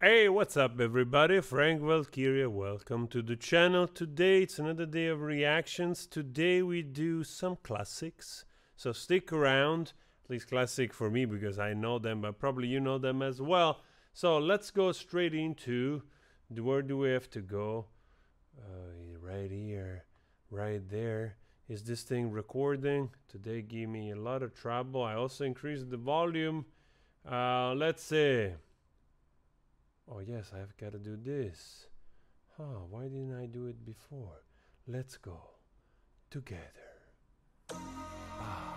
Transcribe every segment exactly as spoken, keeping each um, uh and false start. Hey, what's up everybody, Frank Valkyria, welcome to the channel. Today it's another day of reactions. Today we do some classics, so stick around, at least classic for me because I know them, but probably you know them as well. So let's go straight into, where do we have to go? Uh, right here, right there. Is this thing recording? Today gave me a lot of trouble. I also increased the volume. Uh, let's see. Oh yes, I've got to do this. Huh, why didn't I do it before? Let's go together. Ah.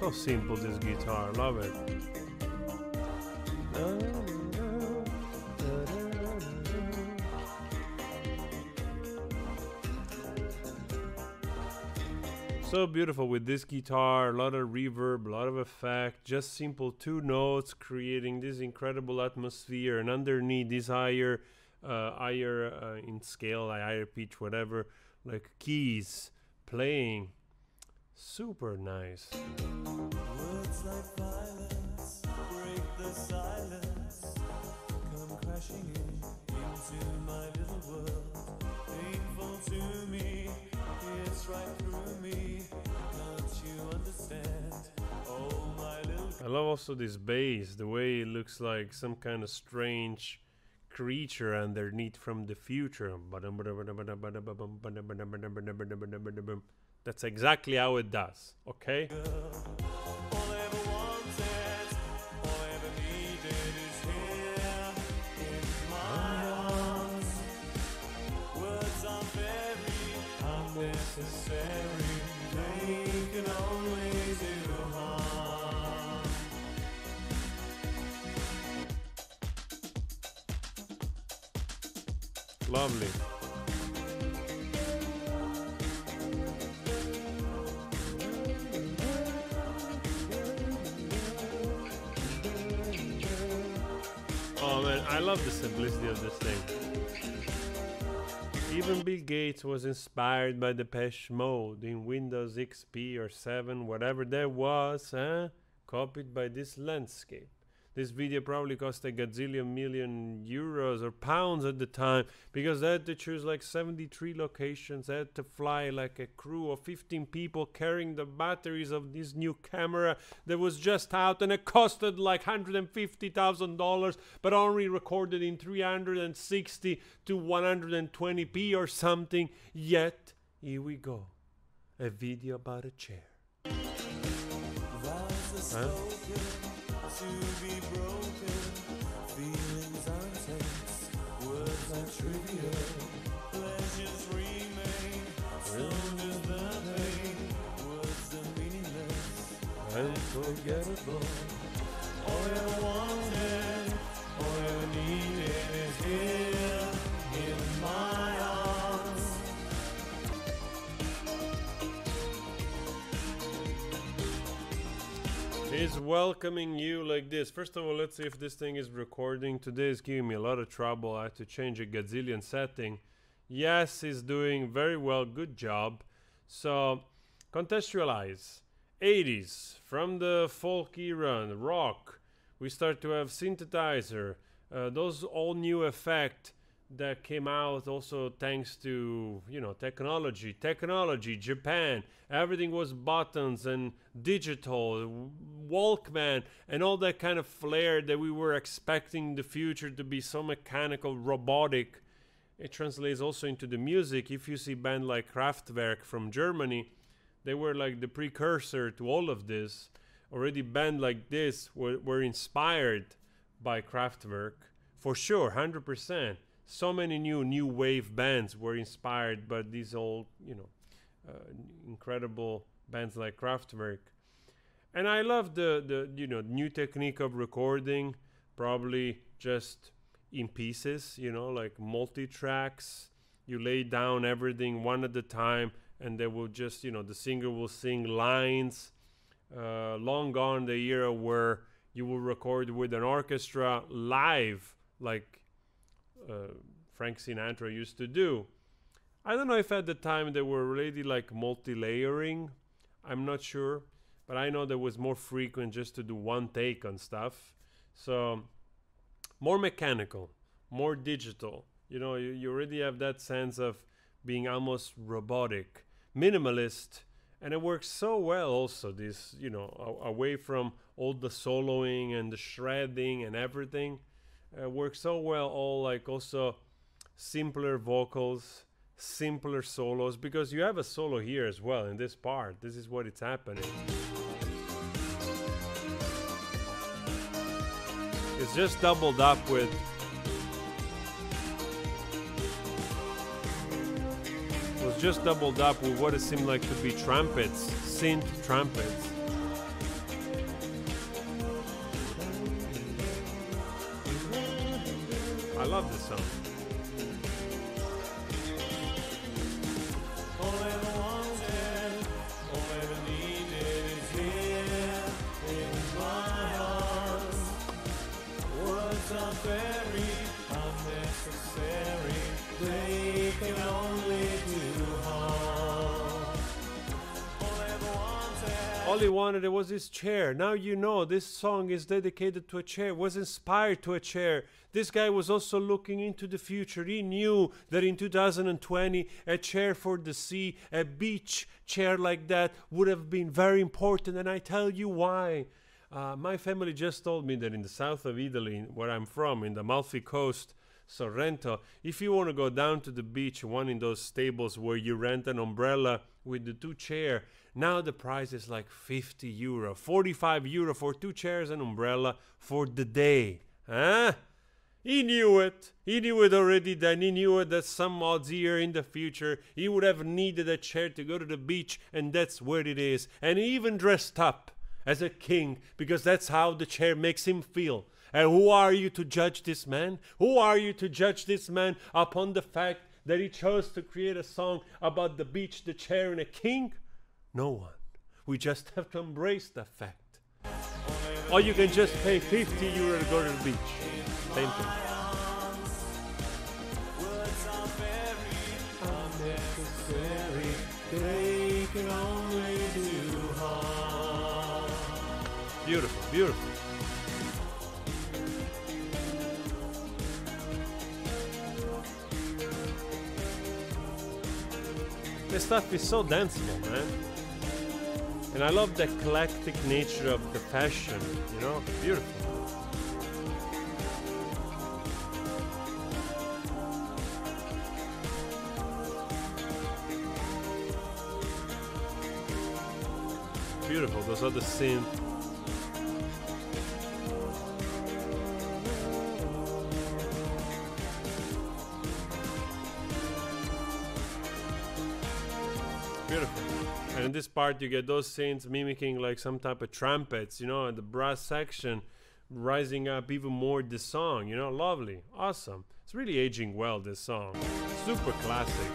So simple, this guitar, love it. So beautiful with this guitar, a lot of reverb, a lot of effect, just simple two notes creating this incredible atmosphere, and underneath this higher, uh, higher uh, in scale, like higher pitch, whatever, like keys playing. Super nice. Words like violence break the silence, come crashing in into my little world. Painful to me, it's right through me. Don't you understand? Oh, my little. I love also this bass, the way it looks like some kind of strange creature underneath from the future. That's exactly how it does, okay? Lovely. I love the simplicity of this thing. Even Bill Gates was inspired by Depeche Mode in Windows X P or seven, whatever that was, huh? Copied by this landscape. This video probably cost a gazillion million euros or pounds at the time, because they had to choose like seventy-three locations. They had to fly like a crew of fifteen people carrying the batteries of this new camera that was just out, and it costed like one hundred fifty thousand dollars, but only recorded in three sixty to one twenty p or something. Yet, here we go. A video about a chair. Huh? To be broken, feelings are intense, words are trivial, pleasures remain, soon is the pain, words are meaningless, unforgettable. All I wanted, all I needed is here, in my arms. Is welcoming you like this. First of all, let's see if this thing is recording. Today is giving me a lot of trouble. I had to change a gazillion setting. Yes, it's doing very well. Good job. So, contextualize. eighties, from the folk era, rock. We start to have synthesizer. Uh, those all new effect that came out also thanks to, you know, technology, technology, Japan, everything was buttons and digital, Walkman, and all that kind of flair that we were expecting the future to be so mechanical, robotic. It translates also into the music. If you see band like Kraftwerk from Germany, they were like the precursor to all of this. Already band like this were, were inspired by Kraftwerk, for sure, one hundred percent. So many new new wave bands were inspired by these old, you know, uh, incredible bands like Kraftwerk. And I love the, the, you know, new technique of recording, probably just in pieces, you know, like multi-tracks. You lay down everything one at a time, and they will just, you know, the singer will sing lines. Uh, long gone the era where you will record with an orchestra live, like uh, Frank Sinatra used to do. I don't know if at the time they were really like multi-layering. I'm not sure, but I know that was more frequent just to do one take on stuff. So more mechanical, more digital. You know, you, you already have that sense of being almost robotic, minimalist, and it works so well also, this, you know, a, away from all the soloing and the shredding and everything. It works so well all like also simpler vocals, simpler solos, because you have a solo here as well in this part. This is what it's happening. It's just doubled up with was just doubled up with what it seemed like to be trumpets, synth trumpets. I love this song. All he wanted was his chair. Now you know this song is dedicated to a chair, was inspired to a chair. This guy was also looking into the future. He knew that in two thousand twenty, a chair for the sea, a beach chair like that, would have been very important, and I tell you why. Uh, my family just told me that in the south of Italy, where I'm from, in the Amalfi Coast, Sorrento, if you want to go down to the beach, one in those stables where you rent an umbrella with the two chair, now the price is like fifty euro, forty-five euro for two chairs and umbrella for the day. Huh? He knew it. He knew it already then. He knew it that some odds year in the future he would have needed a chair to go to the beach, and that's where it is. And he even dressed up as a king, because that's how the chair makes him feel. And who are you to judge this man? Who are you to judge this man upon the fact that he chose to create a song about the beach, the chair, and a king? No one. We just have to embrace the fact. Or you can just pay fifty euro to go to the beach. Same thing. Words are very unnecessary. They can only do harm. Beautiful, beautiful. This stuff is so danceable, man. And I love the eclectic nature of the fashion, you know? Beautiful. Beautiful, those are the synth. Beautiful. And in this part you get those synths mimicking like some type of trumpets, you know, and the brass section rising up even more the song, you know, lovely, awesome. It's really aging well, this song. Super classic.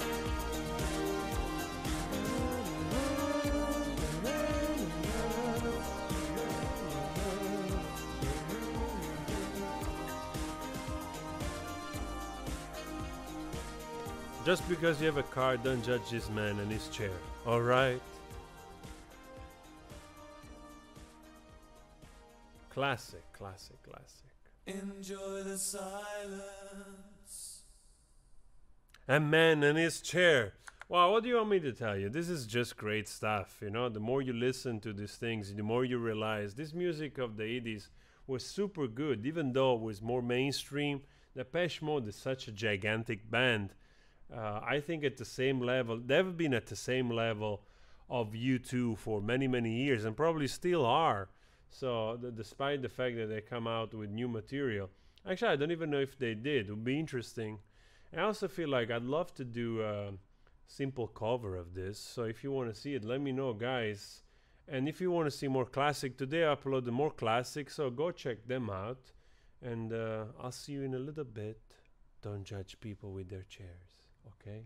Just because you have a car, don't judge this man and his chair, all right? Classic, classic, classic. Enjoy the silence. A man and his chair. Wow, what do you want me to tell you? This is just great stuff, you know? The more you listen to these things, the more you realize this music of the eighties was super good, even though it was more mainstream. Depeche Mode is such a gigantic band. Uh, I think at the same level, they've been at the same level of U two for many, many years, and probably still are. So th despite the fact that they come out with new material, actually, I don't even know if they did. It would be interesting. I also feel like I'd love to do a simple cover of this. So if you want to see it, let me know, guys. And if you want to see more classic, today I uploaded more classic, so go check them out. And uh, I'll see you in a little bit. Don't judge people with their chairs. Okay.